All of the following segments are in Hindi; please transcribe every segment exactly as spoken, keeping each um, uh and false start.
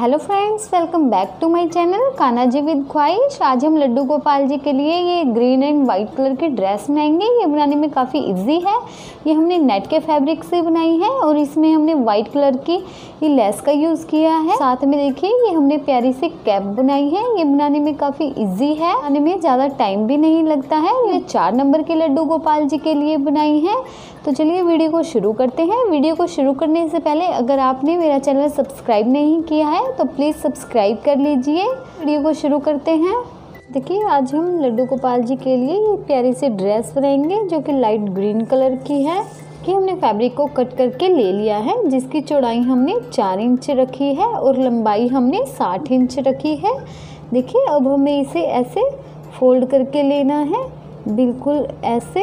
Hello friends, welcome back to my channel Kanha ji with Khwahish. आज हम लड्डू गोपाल जी के लिए ये ग्रीन एंड वाइट कलर की ड्रेस बनाएंगे। ये बनाने में काफ़ी इजी है। ये हमने नेट के फैब्रिक से बनाई है और इसमें हमने वाइट कलर की ये लेस का यूज़ किया है। साथ में देखिए ये हमने प्यारी से कैप बनाई है। ये बनाने में काफ़ी ईजी है, बनाने में ज़्यादा टाइम भी नहीं लगता है। ये चार नंबर के लड्डू गोपाल जी के लिए बनाई है। तो चलिए वीडियो को शुरू करते हैं। वीडियो को शुरू करने से पहले अगर आपने मेरा चैनल सब्सक्राइब नहीं किया है तो प्लीज़ सब्सक्राइब कर लीजिए। वीडियो को शुरू करते हैं। देखिए आज हम लड्डू गोपाल जी के लिए ये प्यारी सी ड्रेस बनाएंगे जो कि लाइट ग्रीन कलर की है। कि हमने फैब्रिक को कट करके ले लिया है, जिसकी चौड़ाई हमने चार इंच रखी है और लंबाई हमने साठ इंच रखी है। देखिए अब हमें इसे ऐसे फोल्ड करके लेना है, बिल्कुल ऐसे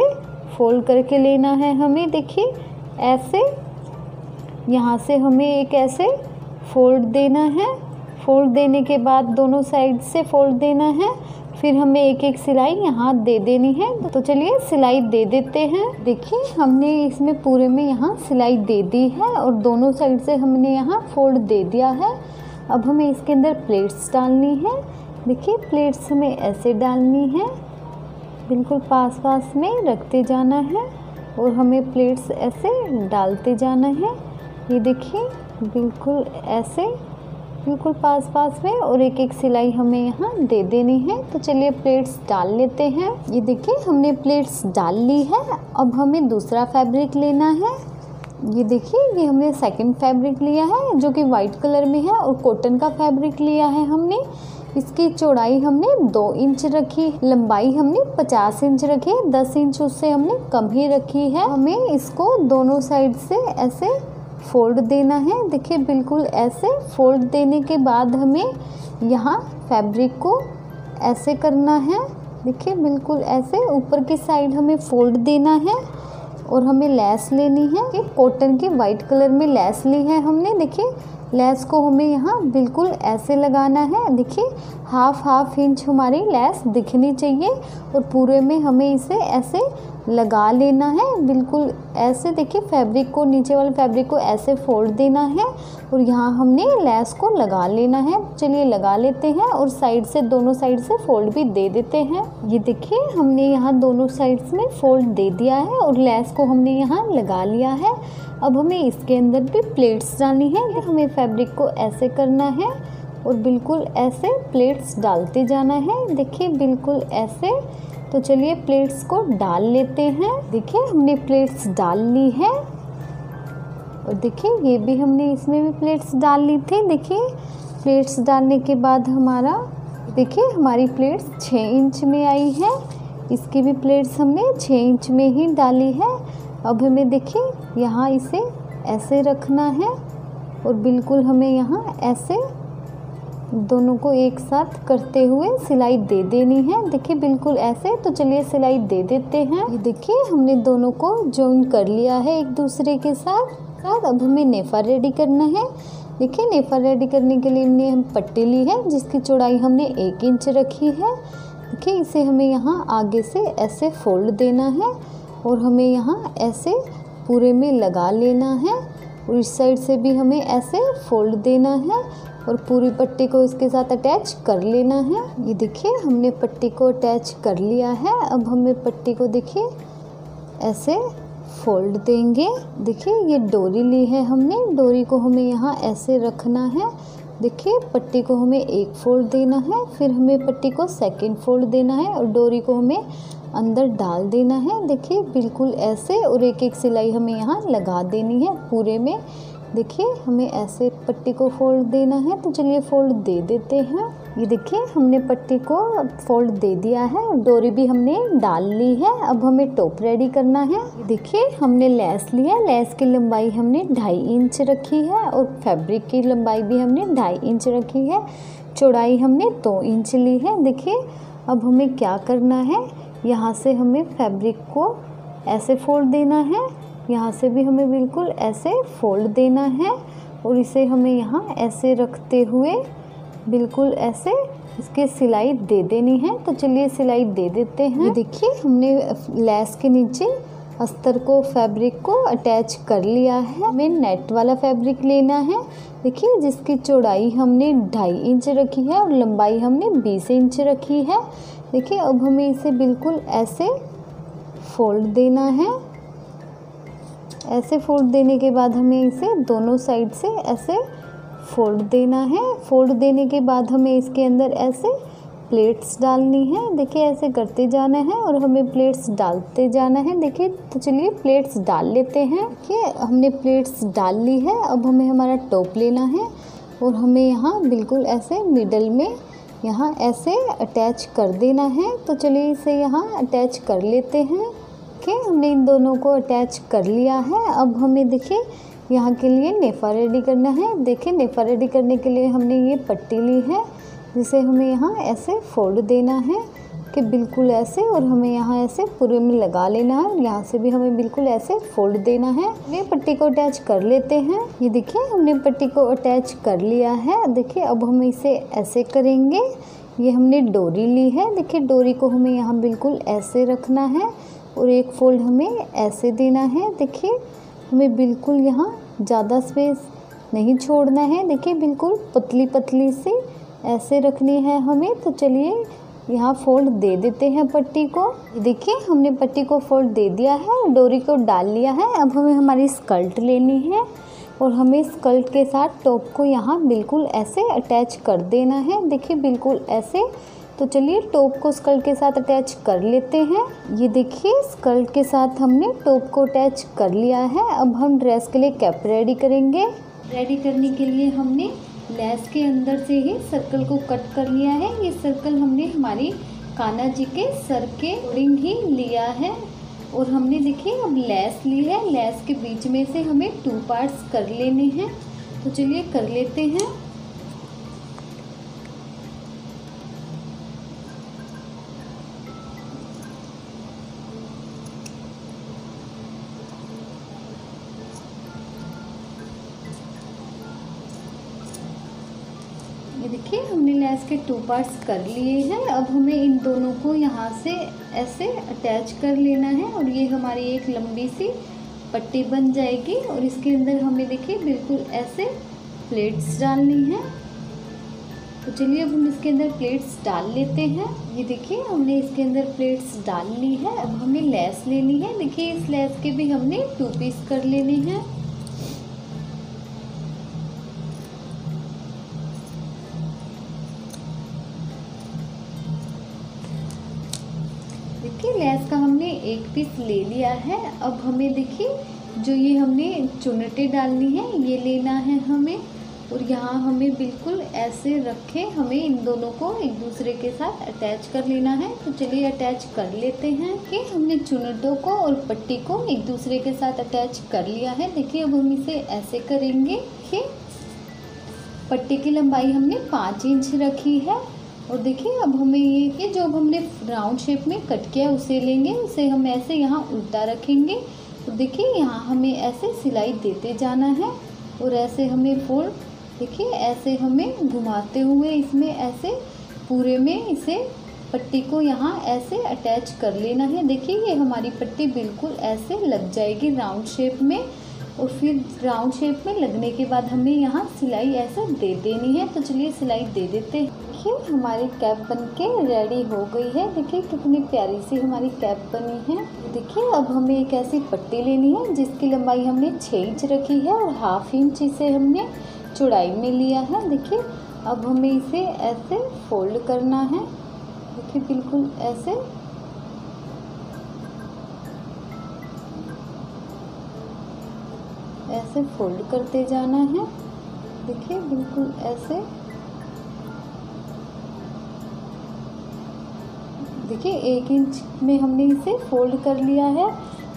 फोल्ड करके लेना है हमें। देखिए ऐसे यहाँ से हमें एक ऐसे फोल्ड देना है। फोल्ड देने के बाद दोनों साइड से फोल्ड देना है। फिर हमें एक एक सिलाई यहाँ दे देनी है। तो चलिए सिलाई दे देते हैं। देखिए हमने इसमें पूरे में यहाँ सिलाई दे दी है और दोनों साइड से हमने यहाँ फोल्ड दे दिया है। अब हमें इसके अंदर प्लेट्स डालनी है। देखिए प्लेट्स हमें ऐसे डालनी है, बिल्कुल पास पास में रखते जाना है और हमें प्लेट्स ऐसे डालते जाना है। ये देखिए बिल्कुल ऐसे बिल्कुल पास पास में और एक एक सिलाई हमें यहाँ दे देनी है। तो चलिए प्लेट्स डाल लेते हैं। ये देखिए हमने प्लेट्स डाल ली है। अब हमें दूसरा फैब्रिक लेना है। ये देखिए ये हमने सेकंड फैब्रिक लिया है जो कि वाइट कलर में है और कॉटन का फैब्रिक लिया है हमने। इसकी चौड़ाई हमने दो इंच रखी, लंबाई हमने पचास इंच रखी है, दस इंच उससे हमने कम ही रखी है। हमें इसको दोनों साइड से ऐसे फोल्ड देना है। देखिए बिल्कुल ऐसे फोल्ड देने के बाद हमें यहाँ फैब्रिक को ऐसे करना है। देखिए बिल्कुल ऐसे ऊपर की साइड हमें फोल्ड देना है और हमें लेस लेनी है। ये कॉटन की वाइट कलर में लेस ली है हमने। देखिए लेस को हमें यहाँ बिल्कुल ऐसे लगाना है। देखिए हाफ हाफ इंच हमारी लेस दिखनी चाहिए और पूरे में हमें इसे ऐसे लगा लेना है, बिल्कुल ऐसे। देखिए फैब्रिक को, नीचे वाले फैब्रिक को ऐसे फोल्ड देना है और यहाँ हमने लेस को लगा लेना है। चलिए लगा लेते हैं और साइड से, दोनों साइड से फोल्ड भी दे देते हैं। ये देखिए हमने यहाँ दोनों साइड्स में फोल्ड दे दिया है और लेस को हमने यहाँ लगा लिया है। अब हमें इसके अंदर भी प्लेट्स डालनी है। हमें फैब्रिक को ऐसे करना है और बिल्कुल ऐसे प्लेट्स डालते जाना है। देखिए बिल्कुल ऐसे। तो चलिए प्लेट्स को डाल लेते हैं। देखिए हमने प्लेट्स डाल ली है और देखिए ये भी हमने इसमें भी प्लेट्स डाल ली थी। देखिए प्लेट्स डालने के बाद हमारा, देखिए हमारी प्लेट्स छः इंच में आई है। इसकी भी प्लेट्स हमने छः इंच में ही डाली है। अब हमें देखिए यहाँ इसे ऐसे रखना है और बिल्कुल हमें यहाँ ऐसे दोनों को एक साथ करते हुए सिलाई दे देनी है। देखिए बिल्कुल ऐसे। तो चलिए सिलाई दे देते हैं। ये देखिए हमने दोनों को जॉइन कर लिया है एक दूसरे के साथ साथ। अब हमें नेफा रेडी करना है। देखिए नेफा रेडी करने के लिए हमने हम पट्टी ली है जिसकी चौड़ाई हमने एक इंच रखी है। देखिए इसे हमें यहाँ आगे से ऐसे फोल्ड देना है और हमें यहाँ ऐसे पूरे में लगा लेना है और इस साइड से भी हमें ऐसे फोल्ड देना है और पूरी पट्टी को इसके साथ अटैच कर लेना है। ये देखिए हमने पट्टी को अटैच कर लिया है। अब हमें पट्टी को देखिए ऐसे फोल्ड देंगे। देखिए ये डोरी ली है हमने, डोरी को हमें यहाँ ऐसे रखना है। देखिए पट्टी को हमें एक फोल्ड देना है, फिर हमें पट्टी को सेकंड फोल्ड देना है और डोरी को हमें अंदर डाल देना है। देखिए बिल्कुल ऐसे और एक एक सिलाई हमें यहाँ लगा देनी है पूरे में। देखिए हमें ऐसे पट्टी को फोल्ड देना है। तो चलिए फोल्ड दे देते हैं। ये देखिए हमने पट्टी को फोल्ड दे दिया है और डोरी भी हमने डाल ली है। अब हमें टॉप रेडी करना है। देखिए हमने लेस ली है, लेस की लंबाई हमने ढाई इंच रखी है और फैब्रिक की लंबाई भी हमने ढाई इंच रखी है। चौड़ाई हमने दो इंच ली है। देखिए अब हमें क्या करना है, यहाँ से हमें फैब्रिक को ऐसे फोल्ड देना है, यहाँ से भी हमें बिल्कुल ऐसे फोल्ड देना है और इसे हमें यहाँ ऐसे रखते हुए बिल्कुल ऐसे इसके सिलाई दे देनी है। तो चलिए सिलाई दे देते हैं। देखिए हमने लेस के नीचे अस्तर को फैब्रिक को अटैच कर लिया है। हमें नेट वाला फैब्रिक लेना है। देखिए जिसकी चौड़ाई हमने ढाई इंच रखी है और लंबाई हमने बीस इंच रखी है। देखिए अब हमें इसे बिल्कुल ऐसे फोल्ड देना है। ऐसे फोल्ड देने के बाद हमें इसे दोनों साइड से ऐसे फोल्ड देना है। फोल्ड देने के बाद हमें इसके अंदर ऐसे प्लेट्स डालनी है। देखिए ऐसे करते जाना है और हमें प्लेट्स डालते जाना है। देखिए तो चलिए प्लेट्स डाल लेते हैं। देखिए हमने प्लेट्स डाल ली है। अब हमें हमारा टॉप लेना है और हमें यहाँ बिल्कुल ऐसे मिडल में यहाँ ऐसे अटैच कर देना है। तो चलिए इसे यहाँ अटैच कर लेते हैं। देखिए हमने इन दोनों को अटैच कर लिया है। अब हमें देखिए यहाँ के लिए नेफा रेडी करना है। देखिए नेफा रेडी करने के लिए हमने ये पट्टी ली है जिसे हमें यहाँ ऐसे फोल्ड देना है कि बिल्कुल ऐसे, और हमें यहाँ ऐसे पूरे में लगा लेना है। यहाँ से भी हमें बिल्कुल ऐसे फोल्ड देना है। ये पट्टी को अटैच कर लेते हैं। ये देखिए हमने पट्टी को अटैच कर लिया है। देखिए अब हम इसे ऐसे करेंगे। ये हमने डोरी ली है। देखिए डोरी को हमें यहाँ बिल्कुल ऐसे रखना है और एक फोल्ड हमें ऐसे देना है। देखिए हमें बिल्कुल यहाँ ज़्यादा स्पेस नहीं छोड़ना है। देखिए बिल्कुल पतली पतली सी ऐसे रखनी है हमें। तो चलिए यहाँ फोल्ड दे देते हैं पट्टी को। देखिए हमने पट्टी को फोल्ड दे दिया है, डोरी को डाल लिया है। अब हमें हमारी स्कर्ट लेनी है और हमें स्कर्ट के साथ टॉप को यहाँ बिल्कुल ऐसे अटैच कर देना है। देखिए बिल्कुल ऐसे। तो चलिए टॉप को स्कर्ट के साथ अटैच कर लेते हैं। ये देखिए स्कर्ट के साथ हमने टॉप को अटैच कर लिया है। अब हम ड्रेस के लिए कैप रेडी करेंगे। रेडी करने के लिए हमने लेस के अंदर से ही सर्कल को कट कर लिया है। ये सर्कल हमने हमारी कान्हा जी के सर के अकॉर्डिंग ही लिया है। और हमने देखिए अब लेस ली है। लेस के बीच में से हमें टू पार्ट्स कर लेने हैं। तो चलिए कर लेते हैं। देखिए हमने लेस के टू पार्ट्स कर लिए हैं। अब हमें इन दोनों को यहाँ से ऐसे अटैच कर लेना है और ये हमारी एक लंबी सी पट्टी बन जाएगी। और इसके अंदर हमें देखिए बिल्कुल ऐसे प्लेट्स डालनी है। तो चलिए अब हम इसके अंदर प्लेट्स डाल लेते हैं। ये देखिए हमने इसके अंदर प्लेट्स डाल ली है। अब हमें लेस लेनी है। देखिए इस लेस के भी हमने टू पीस कर लेने हैं। लेस का हमने एक पीस ले लिया है। अब हमें देखिए जो ये हमने चुनटे डालनी है ये लेना है हमें। और यहाँ हमें बिल्कुल ऐसे रखे हमें इन दोनों को एक दूसरे के साथ अटैच कर लेना है। तो चलिए अटैच कर लेते हैं। कि हमने चुनटों को और पट्टी को एक दूसरे के साथ अटैच कर लिया है। देखिए अब हम इसे ऐसे करेंगे कि पट्टी की लंबाई हमने पाँच इंच रखी है। और देखिए अब हमें ये कि जो हमने राउंड शेप में कट किया उसे लेंगे, उसे हम ऐसे यहाँ उल्टा रखेंगे। और देखिए यहाँ हमें ऐसे सिलाई देते जाना है और ऐसे हमें फोल्ड देखिए ऐसे हमें घुमाते हुए इसमें ऐसे पूरे में इसे पट्टी को यहाँ ऐसे अटैच कर लेना है। देखिए ये हमारी पट्टी बिल्कुल ऐसे लग जाएगी राउंड शेप में। और फिर राउंड शेप में लगने के बाद हमें यहाँ सिलाई ऐसे दे देनी है। तो चलिए सिलाई दे देते हैं। देखिए हमारी कैप बनके रेडी हो गई है। देखिए कितनी प्यारी सी हमारी कैप बनी है। देखिए अब हमें एक ऐसी पट्टी लेनी है जिसकी लंबाई हमने छः इंच रखी है और हाफ इंच इसे हमने चौड़ाई में लिया है। देखिए अब हमें इसे ऐसे फोल्ड करना है। देखिए बिल्कुल ऐसे। ऐसे फोल्ड करते जाना है। देखिए बिल्कुल ऐसे। देखिए एक इंच में हमने इसे फोल्ड कर लिया है।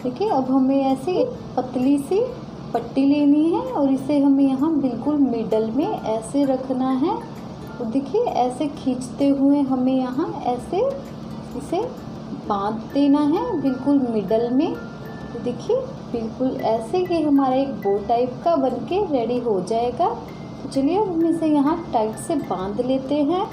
देखिए अब हमें ऐसे पतली सी पट्टी लेनी है और इसे हमें यहाँ बिल्कुल मिडल में ऐसे रखना है। और देखिए ऐसे खींचते हुए हमें यहाँ ऐसे इसे बांध देना है बिल्कुल मिडल में। देखिए बिल्कुल ऐसे ये हमारा एक बो टाइप का बनके रेडी हो जाएगा। तो चलिए हम इसे यहाँ टाइट से बांध लेते हैं।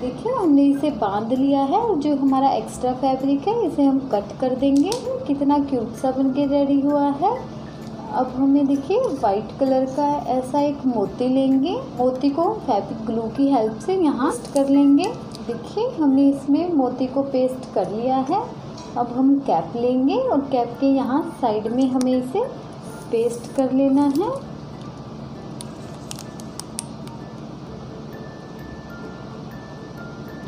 देखिए हमने इसे बांध लिया है और जो हमारा एक्स्ट्रा फैब्रिक है इसे हम कट कर देंगे। कितना क्यूट सा बन के रेडी हुआ है। अब हमें देखिए वाइट कलर का ऐसा एक मोती लेंगे, मोती को फैब्रिक ग्लू की हेल्प से यहाँ पेस्ट कर लेंगे। देखिए हमने इसमें मोती को पेस्ट कर लिया है। अब हम कैप लेंगे और कैप के यहाँ साइड में हमें इसे पेस्ट कर लेना है।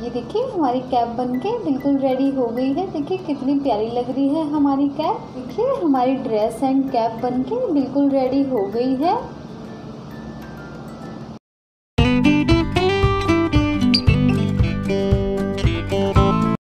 ये देखिए हमारी कैप बनके बिल्कुल रेडी हो गई है। देखिए कितनी प्यारी लग रही है हमारी कैप। देखिए हमारी ड्रेस एंड कैप बनके बिल्कुल रेडी हो गई है।